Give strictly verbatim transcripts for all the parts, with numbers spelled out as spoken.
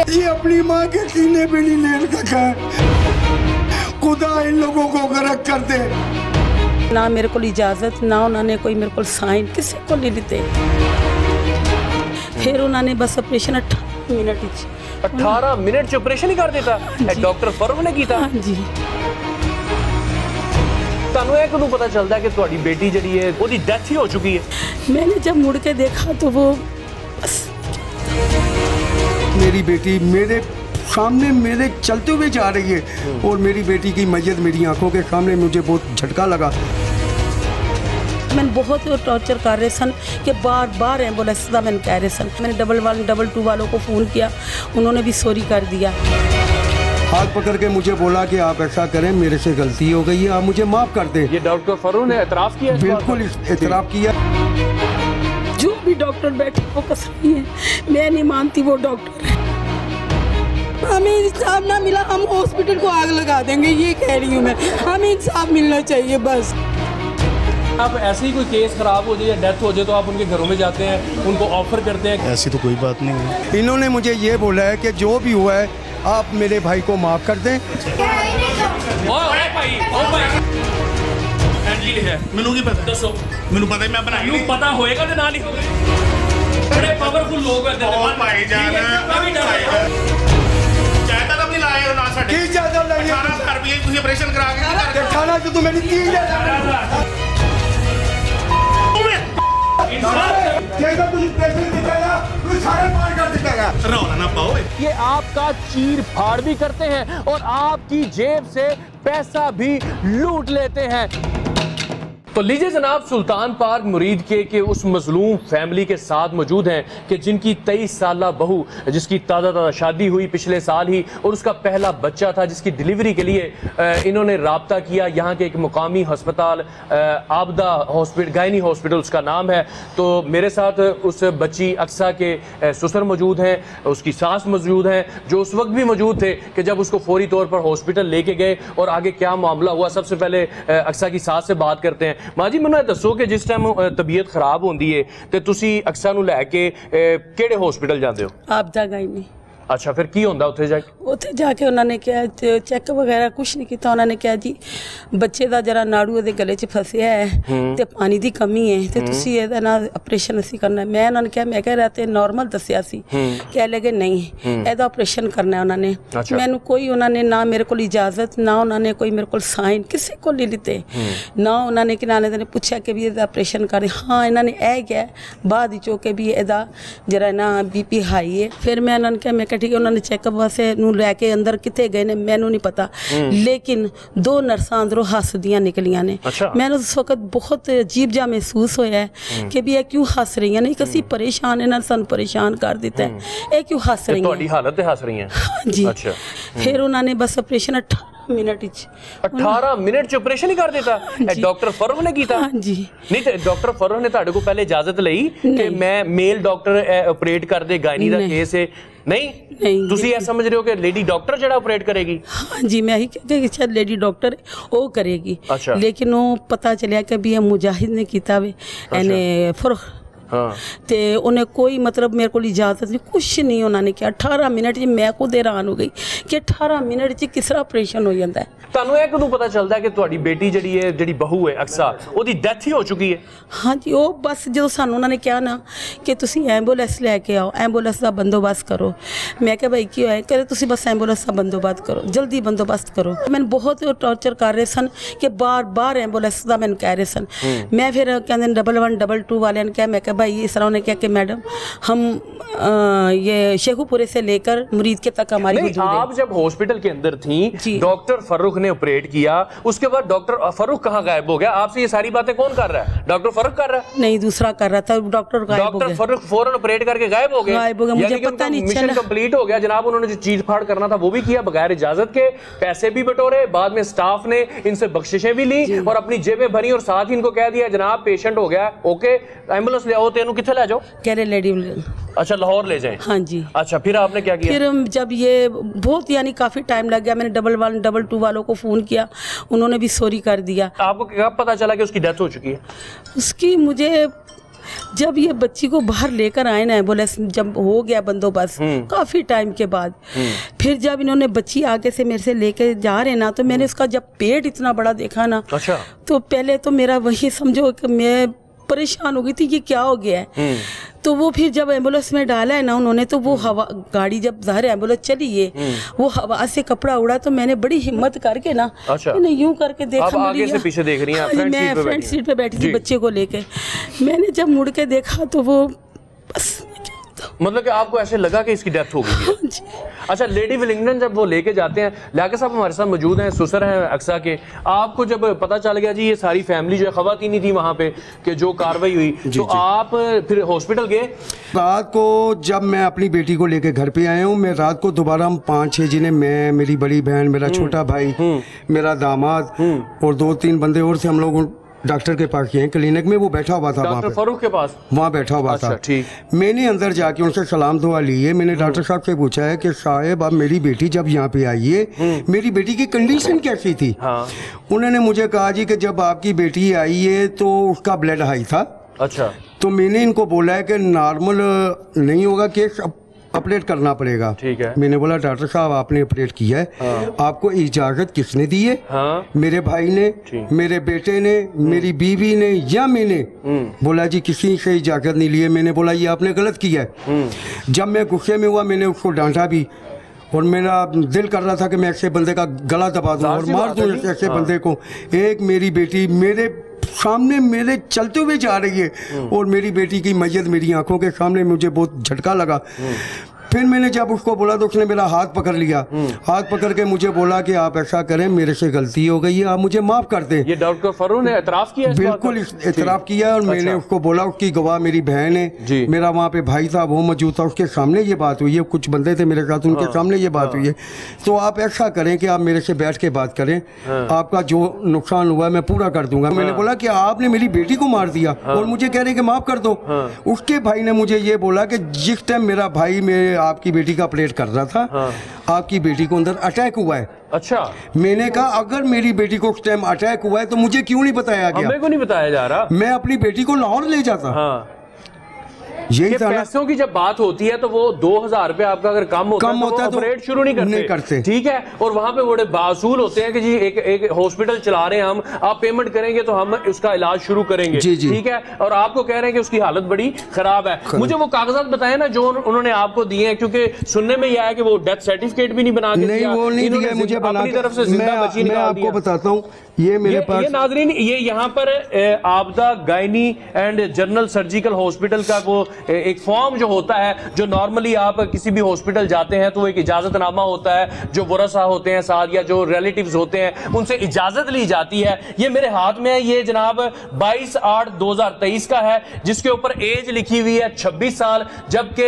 है। ये अपनी माँ के सीने पे नहीं ले सका है। खुदा इन लोगों को गरक कर दे। ना मेरे को इजाजत, ना उन्होंने कोई मेरे को साइन किसी को नहीं देते। फिर उन्होंने बस ऑपरेशन अठारह मिनट अठारह मिनट ऑपरेशन ही कर देता। डॉक्टर फरूक ने किया जी। तानू एक नू पता चलता है कि तुम्हारी बेटी जड़ी है वो दी डेथ ही हो चुकी है। मैंने जब मुड़ के देखा तो वो मेरी बेटी मेरे सामने मेरे चलते हुए जा रही है और मेरी बेटी की मय्यत मेरी आंखों के सामने। मुझे बहुत झटका लगा। मैंने बहुत टॉर्चर कर रहे सन कि बार बार एम्बुलेंस का मैंने कह रहे सन। मैंने डबल वन डबल टू वालों को फ़ोन किया, उन्होंने भी सॉरी कर दिया। हाथ पकड़ के मुझे बोला कि आप ऐसा करें, मेरे से गलती हो गई है, आप मुझे माफ़ कर दें। ये डॉक्टर फरूक ने एतराफ़ किया। बिल्कुल एतराफ़ किया। जो भी डॉक्टर बैठे वो कसरी है, मैं नहीं मानती वो डॉक्टर है। हमें इंसाफ ना मिला हम हॉस्पिटल को आग लगा देंगे, ये कह रही हूँ मैं। हमें इंसाफ मिलना चाहिए बस। आप ऐसे ही कोई केस खराब हो जाए या डेथ हो जाए तो आप उनके घरों में जाते हैं, उनको ऑफर करते हैं? ऐसी तो कोई बात नहीं है। इन्होंने मुझे ये बोला है कि जो भी हुआ है आप मेरे भाई को माफ कर दें। ये आपका चीर फाड़ भी करते हैं और आपकी जेब से पैसा भी लूट लेते हैं। तो लीजिए जनाब, सुल्तान पार्क मुरीद के के उस मजलूम फैमिली के साथ मौजूद हैं कि जिनकी तेईस साला बहू जिसकी ताज़ा ताज़ा शादी हुई पिछले साल ही और उसका पहला बच्चा था, जिसकी डिलीवरी के लिए इन्होंने रब्ता किया यहाँ के एक मुकामी हस्पताल आबदा हॉस्पिटल, गायनी हॉस्पिटल उसका नाम है। तो मेरे साथ उस बच्ची अक्सा के ससुर मौजूद हैं, उसकी सास मौजूद हैं, जो उस वक्त भी मौजूद थे कि जब उसको फौरी तौर पर हॉस्पिटल लेके गए और आगे क्या मामला हुआ। सबसे पहले अक्सा की सास से बात करते हैं। माँ जी, मैं दसो कि जिस टाइम तबीयत खराब होती है तो तुसी अक्सर नू लैके केड़े हॉस्पिटल जाते हो? आबदा गायनी। अच्छा, फिर की होंदा उत्थे जाके? उत्थे जाके उन्होंने क्या चेक वगैरह कुछ नहीं किया। उन्होंने क्या जी बच्चे का जरा नाड़ू उहदे गले च फसया है तो पानी की कमी है तो तुसी इहदा ना ऑपरेशन असी करना। मैं उन्होंने कहा मैं कह रहा तो नॉर्मल दसिया सी, कह लगे नहीं इहदा ऑपरेशन करना। उन्होंने मैनू कोई उन्होंने ना मेरे को इजाजत, ना उन्होंने कोई मेरे को साइन किसी को नहीं दिते, ना उन्होंने कि नाले ने पूछा कि भी इहदा ऑपरेशन कर। हाँ इन्होंने यह क्या बाद चो के भी इहदा जरा ना बी पी हाई है। फिर मैं उन्होंने कहा मैं ठीक है। उन्होंने चेकअप वास्ते लैके अंदर कितने गए ने मैनू नहीं पता, लेकिन दो नर्सा अंदरों हसदियाँ निकलियां ने। अच्छा। मैंने उस वक्त बहुत अजीब जहा महसूस होया है कि भी यह क्यों हस रही है, नहीं किसी परेशान इन्होंने सू परेशान कर दिता है, यह क्यों हस रही है, हालत हस रही है। हाँ जी। अच्छा। फिर उन्होंने बस ऑपरेशन अठारह मिनट अठारह मिनट ऑपरेशन ही कर देता। डॉक्टर फरूक ने किया जी। नहीं तो डॉक्टर फरूक ने तुहाडे को पहले इजाजत ली कि मैं मेल डॉक्टर ऑपरेट कर दे, गायनी दा केस है। नहीं नहीं तुसी ऐसा समझ रहे हो कि लेडी डॉक्टर जड़ा ऑपरेट करेगी? हाँ जी, मैं यही कहती कि शायद लेडी डॉक्टर वो करेगी। अच्छा। लेकिन वो पता चलिया कि भी मुजाहिद ने किया वे एने फरूक। हाँ। ते उन्हें कोई मतलब मेरे को इजाजत नहीं, कुछ नहीं उन्होंने किया। अठारह मिनट जी मैं खुद हैरान हो गई कि अठारह मिनट जी किस तरह ऑपरेशन हो जाता है। तुहानू ये कदों पता चलता है कि तुम्हारी बेटी जड़ी है, जड़ी बहू है अक्सा, उसकी डेथ ही हो चुकी है? हाँ जी, वो बस जो सानू उन्होंने कहा ना कि तुसी एम्बूलेंस लैके आओ, एम्बूलेंस का बंदोबस्त करो। मैं क्या भाई की हो कह तुसी बस एम्बूलेंस का बंदोबस्त करो, जल्दी बंदोबस्त करो। मैंने बहुत टॉर्चर कर रहे सन कि बार बार एम्बूलेंस का मैंने कह रहे सन। मैं फिर कहते डबल वन डबल टू वाले ने कहा, मैं क्या भाई इस तरह उन्होंने कहा कि मैडम हम आ, ये शेखुपुरे से लेकर मुरीद के तक हमारी नहीं, आप जब हॉस्पिटल के अंदर थी डॉक्टर फरूक ने ऑपरेट किया, उसके बाद डॉक्टर फरूक कहाँ गायब हो गया? आपसे ये सारी बातें कौन कर रहा है? डॉक्टर फरूक कर रहा है? नहीं, दूसरा कर रहा था। डॉक्टर डॉक्टर फरूक फौरन ऑपरेट करके गायब हो गए। गायब हो गया, मुझे पता नहीं चला। मिशन कंप्लीट हो गया जनाब। उन्होंने जो चीज फाड़ करना था वो भी किया, बगैर इजाजत के पैसे भी बटोरे, बाद में स्टाफ ने इनसे बख्शिशें भी ली और अपनी जेबें भरी और साथ ही इनको कह दिया जनाब पेशेंट हो गया, ओके एम्बुलेंस ले आओ। तेनू किथे ले जाओ? कह रहे लेडी। अच्छा, लाहौर ले जाए? हाँ जी। अच्छा, फिर आपने क्या किया? फिर जब ये बहुत यानी काफी टाइम लग गया, मैंने डबल वन डबल टू वालों को फोन किया, उन्होंने भी सॉरी कर दिया। आपको कब पता चला कि उसकी डेथ हो चुकी है? उसकी मुझे जब ये बच्ची को बाहर लेकर आए ना एम्बुलेंस, जब हो गया बंदोबस्त काफ़ी टाइम के बाद, फिर जब इन्होंने बच्ची आगे से मेरे से लेके जा रहे ना, तो मैंने उसका जब पेट इतना बड़ा देखा ना, अच्छा। तो पहले तो मेरा वही समझो कि मैं परेशान हो गई थी, ये क्या हो गया है। तो वो फिर जब एम्बुलेंस में डाला है ना उन्होंने, तो वो हवा गाड़ी जब ज़ाहिर एम्बुलेंस चली है, वो हवा से कपड़ा उड़ा, तो मैंने बड़ी हिम्मत करके ना, अच्छा। मैंने यूं करके देखा, आगे से पीछे देख रही हैं, मैं फ्रंट सीट पे बैठी थी बच्चे को लेके, मैंने जब मुड़ के देखा तो वो बस, मतलब कि आपको ऐसे लगा कि इसकी डेथ हो गई। अच्छा, लेडी विलिंगटन जब वो लेके जाते हैं, लाके साहब हमारे साथ मौजूद हैं, सुसर हैं अक्सा के, आपको जब पता चल गया जी ये सारी फैमिली जो है खवातीन ही थी वहाँ पे कि जो कार्रवाई हुई, जी, तो जी। आप फिर हॉस्पिटल गए? रात को जब मैं अपनी बेटी को लेके घर पे आया हूँ, मैं रात को दोबारा हम पाँच छः जिन्हें मैं, मेरी बड़ी बहन, मेरा छोटा भाई, मेरा दामाद और दो तीन बंदे और से हम लोग डॉक्टर के पास गए, क्लिनिक में वो बैठा हुआ था, डॉक्टर फारूक के पास वहाँ बैठा हुआ, अच्छा, था ठीक। मैंने अंदर जाके उनसे सलाम दुआ ली है, मैंने डॉक्टर साहब से पूछा है कि साहब अब मेरी बेटी जब यहाँ पे आई है, मेरी बेटी की कंडीशन कैसी थी, हाँ। उन्होंने मुझे कहा जी कि जब आपकी बेटी आई है तो उसका ब्लड हाई था, अच्छा। तो मैंने इनको बोला है कि नॉर्मल नहीं होगा, केस ऑपरेट करना पड़ेगा, ठीक है। मैंने बोला डॉक्टर साहब आपने ऑपरेट किया है, हाँ। आपको इजाजत किसने दी है, हाँ। मेरे भाई ने, मेरे बेटे ने, मेरी बीवी ने या मैंने? बोला जी किसी से इजाजत नहीं ली है। मैंने बोला ये आपने गलत किया है। जब मैं गुस्से में हुआ मैंने उसको डांटा भी, और मेरा दिल कर रहा था कि मैं ऐसे बंदे का गला दबा दूं और मार दूं ऐसे बंदे को। एक मेरी बेटी मेरे सामने मेरे चलते हुए जा रही है और मेरी बेटी की मय्यत मेरी आंखों के सामने, मुझे बहुत झटका लगा। फिर मैंने जब उसको बोला तो उसने मेरा हाथ पकड़ लिया, हाथ पकड़ के मुझे बोला कि आप ऐसा करें, मेरे से गलती हो गई है, आप मुझे माफ़ कर दें। ये डॉक्टर फारूक ने एतराफ़ किया? बिल्कुल एतराफ़ किया। और अच्छा। मैंने उसको बोला, उसकी गवाह मेरी बहन है, मेरा वहाँ पे भाई साहब वो मौजूद था, उसके सामने ये बात हुई है, कुछ बंदे थे मेरे साथ उनके सामने ये बात हुई है, तो आप ऐसा करें कि आप मेरे से बैठ के बात करें, आपका जो नुकसान हुआ मैं पूरा कर दूंगा। मैंने बोला कि आपने मेरी बेटी को मार दिया और मुझे कह रहे कि माफ़ कर दो। उसके भाई ने मुझे ये बोला कि जिस टाइम मेरा भाई मेरे आपकी बेटी का ऑपरेट कर रहा था, हाँ। आपकी बेटी को अंदर अटैक हुआ है। अच्छा। मैंने कहा अगर मेरी बेटी को उस टाइम अटैक हुआ है तो मुझे क्यों नहीं बताया गया? हमें को नहीं बताया जा रहा। मैं अपनी बेटी को लाहौर ले जाता, हाँ। यही था। पैसों की जब बात होती है तो वो दो हजार रुपए आपका अगर कम होता, कम होता है तो ऑपरेट शुरू नहीं करते, नहीं करते, ठीक है। और वहाँ पे बड़े बासूल होते हैं कि जी एक एक हॉस्पिटल चला रहे हैं हम, आप पेमेंट करेंगे तो हम उसका इलाज शुरू करेंगे, ठीक है। और आपको कह रहे हैं कि उसकी हालत बड़ी खराब है। मुझे वो कागजात बताए ना जो उन्होंने आपको दिए हैं, क्योंकि सुनने में यह है कि वो डेथ सर्टिफिकेट भी नहीं बना के मुझे अपनी तरफ से जिंदा बची नहीं। आपको बताता हूँ ये मेरे पास नाजरीन, ये यहाँ पर Abda gynae and general surgical hospital का वो एक फॉर्म जो होता है, जो नॉर्मली आप किसी भी हॉस्पिटल जाते हैं तो एक इजाजतनामा होता है, जो वरसा होते हैं साथ या जो रिलेटिव्स होते हैं उनसे इजाजत ली जाती है। ये मेरे हाथ में है, ये जनाब बाईस आठ दो हजार तेईस का है, जिसके ऊपर एज लिखी हुई है छब्बीस साल, जबकि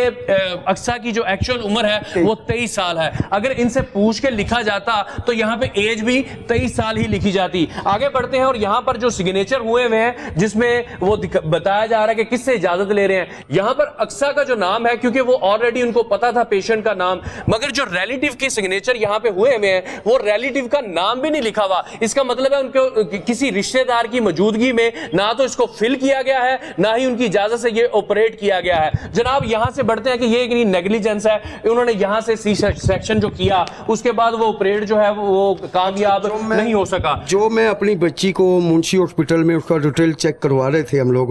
अक्सा की जो एक्चुअल उम्र है वो तेईस साल है। अगर इनसे पूछ के लिखा जाता तो यहाँ पे एज भी तेईस साल ही लिखी जाती। आगे बढ़ते हैं और यहाँ पर जो सिग्नेचर हुए हुए हैं जिसमें वो बताया जा रहा है कि किससे इजाजत ले रहे हैं। यहाँ पर अक्सा का जो नाम है, क्योंकि वो ऑलरेडी उनको पता था पेशेंट का नाम, मगर जो रिलेटिव के सिग्नेचर यहाँ पे हुए हुए हैं वो रिलेटिव का नाम भी नहीं लिखा हुआ। इसका मतलब है उनके किसी रिश्तेदार की मौजूदगी में ना तो इसको फिल किया गया है, ना ही उनकी इजाजत से ये ऑपरेट किया गया है। जनाब यहाँ से बढ़ते हैं कि ये नेग्लिजेंस है, उन्होंने यहाँ से सी सेक्शन जो किया उसके बाद वो ऑपरेट जो है वो कामयाब नहीं हो सका। जो मैं अपनी बच्ची को मुंशी हॉस्पिटल में उसका डिटेल चेक करवा रहे थे हम लोग,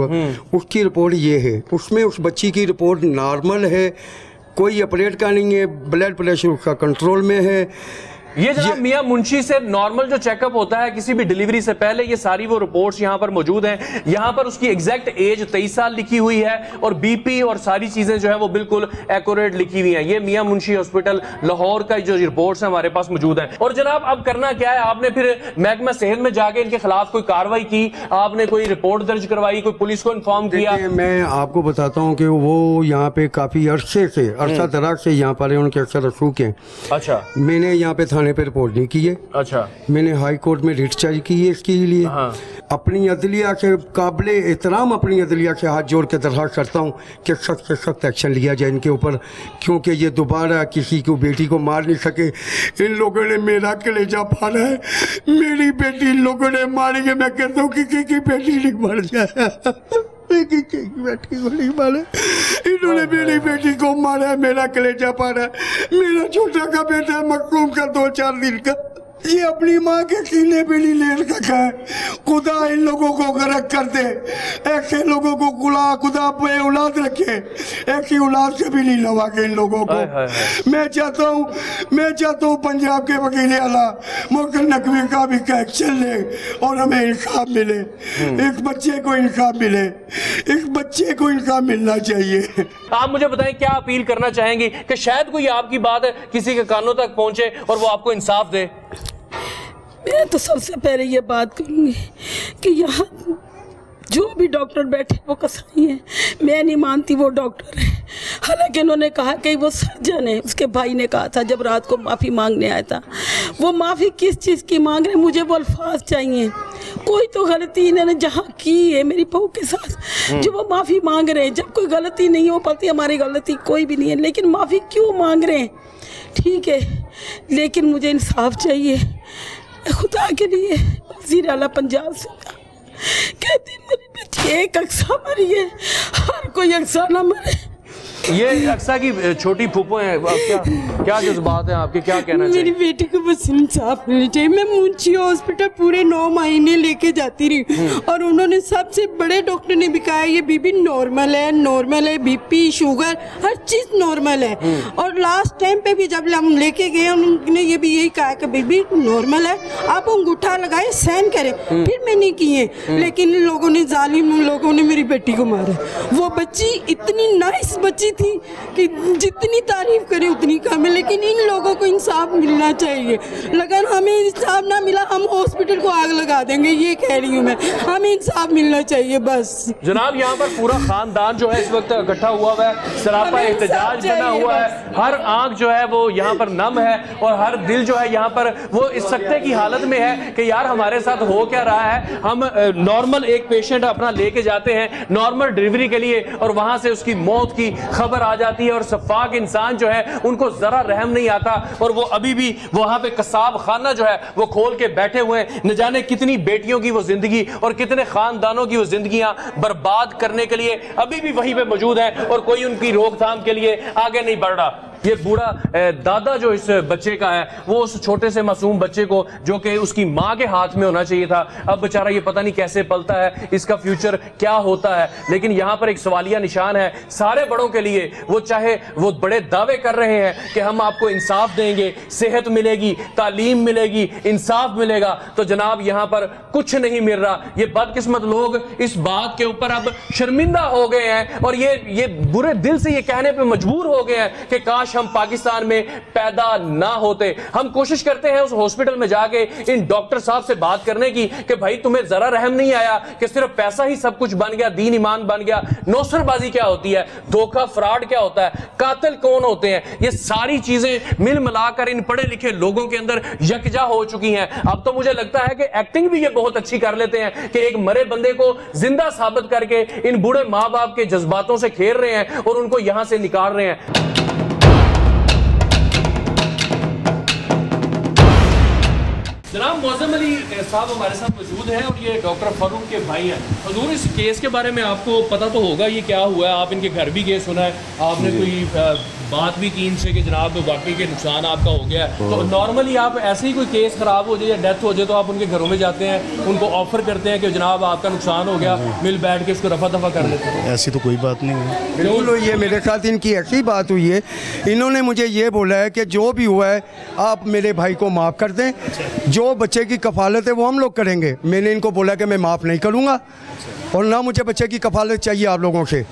उसकी रिपोर्ट ये है, उसमें उस बच्ची की रिपोर्ट नॉर्मल है, कोई ऑपरेट का नहीं है, ब्लड प्रेशर उसका कंट्रोल में है। ये जनाब मियां मुंशी से नॉर्मल जो चेकअप होता है किसी भी डिलीवरी से पहले, ये सारी वो रिपोर्ट्स यहाँ पर मौजूद हैं। यहाँ पर उसकी एग्जैक्ट एज तेईस साल लिखी हुई है और बीपी और सारी चीजें जो है वो बिल्कुल एक्यूरेट लिखी हुई हैं। ये मियां मुंशी हॉस्पिटल लाहौर का जो रिपोर्ट्स हैं हमारे पास मौजूद हैं। और जनाब अब करना क्या है, आपने फिर महकमा सेहत में जाके इनके खिलाफ कोई कार्रवाई की, आपने कोई रिपोर्ट दर्ज करवाई, कोई पुलिस को इन्फॉर्म किया? मैं आपको बताता हूँ कि वो यहाँ पे काफी अरसे से अरसा दराज से यहाँ पर उनके अक्सर रसूख हैं। अच्छा। मैंने यहाँ पे थाने पे रिपोर्ट नहीं की है। अच्छा। मैंने हाई कोर्ट में रिट जारी की है इसके लिए। हाँ। अपनी अदलिया से काबिले एहतराम अपनी अदलिया से हाथ जोड़ के दरख्वास्त करता हूँ कि सख्त से सख्त एक्शन लिया जाए इनके ऊपर, क्योंकि ये दोबारा किसी को बेटी को मार नहीं सके। इन लोगों ने मेरा कलेजा फाड़ा है, मेरी बेटी इन लोगों ने मारी है। मैं कहता हूँ कि, कि, कि बेटी नहीं मर जाए की चेकी बैठी गोली मारे, इन्होंने मेरी बेटी को मारा, मेरा कलेजा पारा, मेरा छोटा का बेटा मकरूम का दो चार दिन का, ये अपनी माँ के सीने पे नहीं लेट रखा है। खुदा इन लोगों को गरक कर दे, ऐसे लोगों को खुदा खुदा पे औलाद रखे, ऐसी औलाद से भी नहीं लवा के इन लोगों को। आए, आए, आए। मैं चाहता हूँ मैं चाहता हूँ पंजाब के वकील आला मुकल नकवी का भी एक्शन ले और हमें इंसाफ मिले, एक बच्चे को इंसाफ मिले, एक बच्चे को इंसाफ मिलना चाहिए। आप मुझे बताएं क्या अपील करना चाहेंगी कि शायद कोई आपकी बात किसी के कानों तक पहुँचे और वो आपको इंसाफ दे? मैं तो सबसे पहले ये बात करूँगी कि यहाँ जो भी डॉक्टर बैठे वो कसाई हैं, मैं नहीं मानती वो डॉक्टर है। हालांकि उन्होंने कहा कि वो सर्जन है, उसके भाई ने कहा था जब रात को माफ़ी मांगने आया था, वो माफ़ी किस चीज़ की मांग रहे, मुझे वो अल्फाज चाहिए। कोई तो गलती इन्होंने जहाँ की है मेरी बहू के साथ, जो वो माफ़ी मांग रहे हैं, जब कोई गलती नहीं हो पाती, हमारी गलती कोई भी नहीं है, लेकिन माफ़ी क्यों मांग रहे हैं? ठीक है, लेकिन मुझे इंसाफ चाहिए खुदा के लिए। वज़ीर आला पंजाब से कहती मेरी बेटी एक अक्सा मरी है, हर कोई अक्सा ना मरे। ये अक्सा की छोटी फूफो है, क्या क्या जज्बात है आपके, क्या कहना चाहिए? मेरी बेटी को बस इंसाफ मिलना चाहिए। मैं मुंशी हॉस्पिटल पूरे नौ महीने लेके जाती रही और उन्होंने सबसे बड़े डॉक्टर ने भी कहा ये बीबी नॉर्मल है, नॉर्मल है, बीपी शुगर हर चीज़ नॉर्मल है। और लास्ट टाइम पे भी जब हम लेके गए उन्होंने ये भी यही कहा कि बीबी नॉर्मल है, आप अंगूठा लगाए सहन करें, फिर मैं नहीं किए। लेकिन इन लोगों ने, जालिम लोगों ने मेरी बेटी को मारा। वो बच्ची इतनी नाइस बच्ची थी कि जितनी तारीफ करे उतनी कम है, लेकिन इन लोगों को इंसाफ मिलना चाहिए। लेकिन हमें इंसाफ ना मिला हम हॉस्पिटल को आग लगा देंगे, ये कह रही हूँ मैं। हमें इंसाफ मिलना चाहिए बस। जनाब यहाँ पर पूरा खानदान जो है इस वक्त इकट्ठा हुआ हुआ है, सरापा एहतजाज बना हुआ है, हर आंख जो है वो यहाँ पर नम है और हर दिल जो है यहाँ पर वो इस सकते की हालत में है कि यार हमारे साथ हो क्या रहा है। हम नॉर्मल एक पेशेंट अपना लेके जाते हैं नॉर्मल डिलीवरी के लिए और वहाँ से उसकी मौत की खबर आ जाती है और सफाक इंसान जो है उनको जरा रहम नहीं आता और वो अभी भी वहां पे कसाब खाना जो है वो खोल के बैठे हुए हैं। न जाने कितनी बेटियों की वो जिंदगी और कितने खानदानों की वो जिंदगियां बर्बाद करने के लिए अभी भी वहीं पे मौजूद हैं और कोई उनकी रोकथाम के लिए आगे नहीं बढ़ रहा। ये बूढ़ा दादा जो इस बच्चे का है वो उस छोटे से मासूम बच्चे को जो कि उसकी माँ के हाथ में होना चाहिए था, अब बेचारा ये पता नहीं कैसे पलता है, इसका फ्यूचर क्या होता है। लेकिन यहाँ पर एक सवालिया निशान है सारे बड़ों के लिए। वो चाहे वो बड़े दावे कर रहे हैं कि हम आपको इंसाफ देंगे, सेहत मिलेगी, तालीम मिलेगी, इंसाफ मिलेगा, तो जनाब यहाँ पर कुछ नहीं मिल रहा। ये बदकिस्मत लोग इस बात के ऊपर अब शर्मिंदा हो गए हैं और ये ये बुरे दिल से ये कहने पर मजबूर हो गए हैं कि काश हम पाकिस्तान में पैदा ना होते। हम कोशिश करते हैं उस हॉस्पिटल में जाके इन डॉक्टर साहब से बात करने की कि भाई तुम्हें जरा रहम नहीं आया कि सिर्फ पैसा ही सब कुछ बन गया, दीन ईमान बन गया। नौसरबाजी क्या होती है, धोखा फ्रॉड क्या होता है, कातिल कौन होते हैं, ये सारी चीजें मिल मिलाकर इन पढ़े लिखे लोगों के अंदर यकजा हो चुकी हैं। अब तो मुझे लगता है कि एक्टिंग भी ये बहुत अच्छी कर लेते हैं कि एक मरे बंदे को जिंदा साबित करके इन बूढ़े माँ बाप के जज्बातों से खेल रहे हैं और उनको यहां से निकाल रहे हैं। जनाब मौजम अली साहब हमारे साथ मौजूद हैं और ये डॉक्टर फारूक के भाई हैं। हजूर इस केस के बारे में आपको पता तो होगा ये क्या हुआ है, आप इनके घर भी गए, सुना है आपने, कोई बात भी की इनसे कि जनाब वाकई के नुकसान आपका हो गया है। तो नॉर्मली आप ऐसे ही कोई केस ख़राब हो जाए या डेथ हो जाए तो आप उनके घरों में जाते हैं, उनको ऑफ़र करते हैं कि जनाब आपका नुकसान हो गया, मिल बैठ के उसको रफा दफा कर लेते हैं? ऐसी तो कोई बात नहीं है, बिल्कुल हुई है मेरे साथ इनकी ऐसी बात हुई है। इन्होंने मुझे ये बोला है कि जो भी हुआ है आप मेरे भाई को माफ़ कर दें, जो बच्चे की कफालत है वो हम लोग करेंगे। मैंने इनको बोला कि मैं माफ़ नहीं करूँगा और ना मुझे बच्चे की कफालत चाहिए आप लोगों से,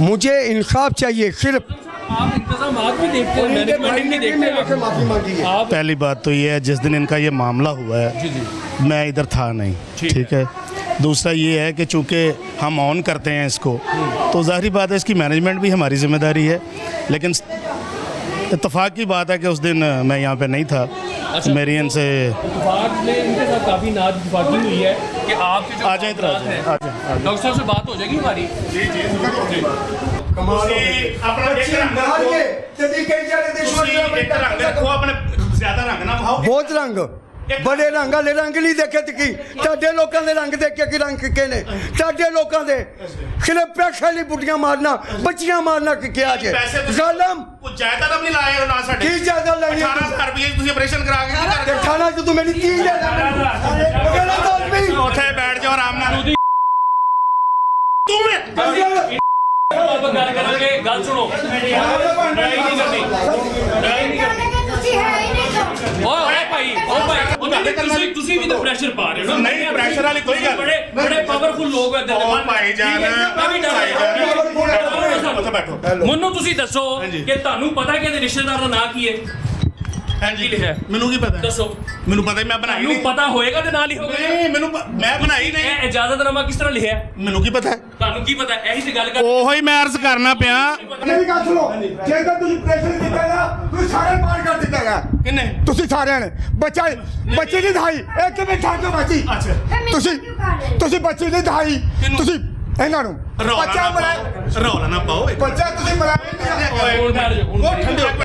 मुझे इंसाफ चाहिए सिर्फ। आप इंतजाम आप भी देखते हैं, मैनेजमेंट भी देखते हैं, माफ़ी मांगी है। पहली बात तो ये है जिस दिन इनका ये मामला हुआ है जी जी। मैं इधर था नहीं, ठीक है। दूसरा ये है कि चूँकि हम ऑन करते हैं इसको तो जाहिर बात है इसकी मैनेजमेंट भी हमारी जिम्मेदारी है, लेकिन इत्तेफाक की बात है कि उस दिन मैं यहाँ पे नहीं था। अच्छा, मेरी इनसे इनके साथ काफ़ी नाइतफाकी हुई है कि आपके जो आ जाए डॉक्टर साहब से बात हो जाएगी हमारी। जी जी जी कमाल अपना बहुत रंग बड़े रंग आले रंग नहीं देखे की साढ़े लोगों के रंग देखे कि रंग के ने साढ़े लोगों के खिले पैसे वाली बुटियां मारना बच्चियां मारना क्या जे जालम जायदाद नहीं लाए ना साढ़े की जायदाद लानी अठारह हज़ार रुपए तुझे ऑपरेशन करा के खाना जो तू मेरी तीन हज़ार उठे बैठ जाओ आराम नाल तू में गल करेंगे गल सुनो ਮੈਨੂੰ ਤੁਸੀਂ ਦੱਸੋ ਕਿ ਤੁਹਾਨੂੰ ਪਤਾ ਕਿ ਇਹਦੇ ਰਿਸ਼ਤੇਦਾਰ ਦਾ ਨਾਂ ਕੀ ਹੈ ਹਾਂਜੀ ਲਿਖਿਆ ਮੈਨੂੰ ਕੀ ਪਤਾ ਦੱਸੋ ਮੈਨੂੰ ਪਤਾ ਹੀ ਮੈਂ ਬਣਾਈ ਨਹੀਂ ਪਤਾ ਹੋਏਗਾ ਤੇ ਨਾਲ ਹੀ ਹੋਵੇਗਾ ਨਹੀਂ ਮੈਨੂੰ ਮੈਂ ਬਣਾਈ ਨਹੀਂ ਇਹ ਇਜਾਜ਼ਤਨਾਮਾ ਕਿਸ ਤਰ੍ਹਾਂ ਲਿਖਿਆ ਮੈਨੂੰ ਕੀ ਪਤਾ ਤੁਹਾਨੂੰ ਕੀ ਪਤਾ ਇਹੀ ਤੇ ਗੱਲ ਕਰ ਉਹੋ ਹੀ ਮੈਂ ਅਰਜ਼ ਕਰਨਾ ਪਿਆ ਮੇਰੀ ਗੱਲ ਸੁਣੋ ਜੇ ਤਾਂ ਤੁਸੀਂ ਪ੍ਰੈਸ਼ਰ ਦਿੱਤਾ ਨਾ ਤੁਸੀਂ ਸਾਰੇ ਪਾਰ ਕਰ ਦਿੱਤਾਗਾ ਕਿੰਨੇ ਤੁਸੀਂ ਸਾਰਿਆਂ ਨੇ ਬੱਚਾ ਬੱਚੇ ਦੀ ਧਾਈ ਇਹ ਕਿਵੇਂ ਠਾਕੋ ਬਾਜੀ ਅੱਛਾ ਤੁਸੀਂ ਤੁਸੀਂ ਬੱਚੇ ਦੀ ਧਾਈ ਤੁਸੀਂ ਇਹਨਾਂ ਨੂੰ ਬੱਚਾ ਬਣਾ ਰੌਲਾ ਨਾ ਪਾਓ ਬੱਚਾ ਤੁਸੀਂ ਬਣਾ ਉਹ ਠੰਡੇ